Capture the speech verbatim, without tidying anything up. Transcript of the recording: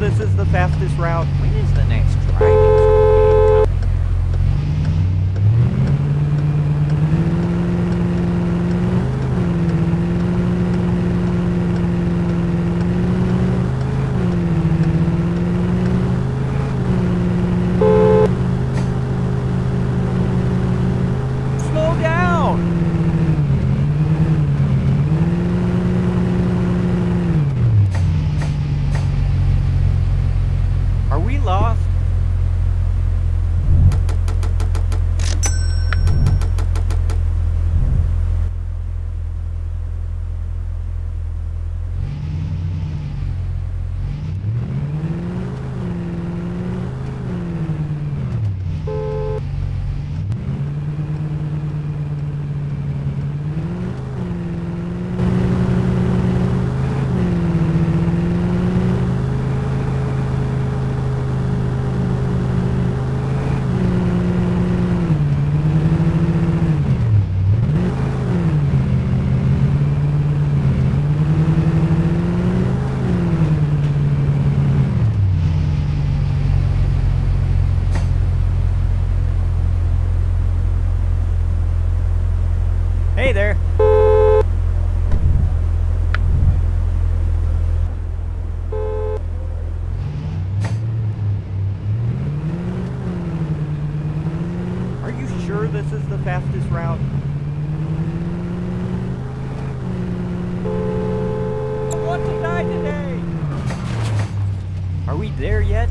This is the fastest route. When is the next driving? Hey there. Are you sure this is the fastest route? I want to die today. Are we there yet?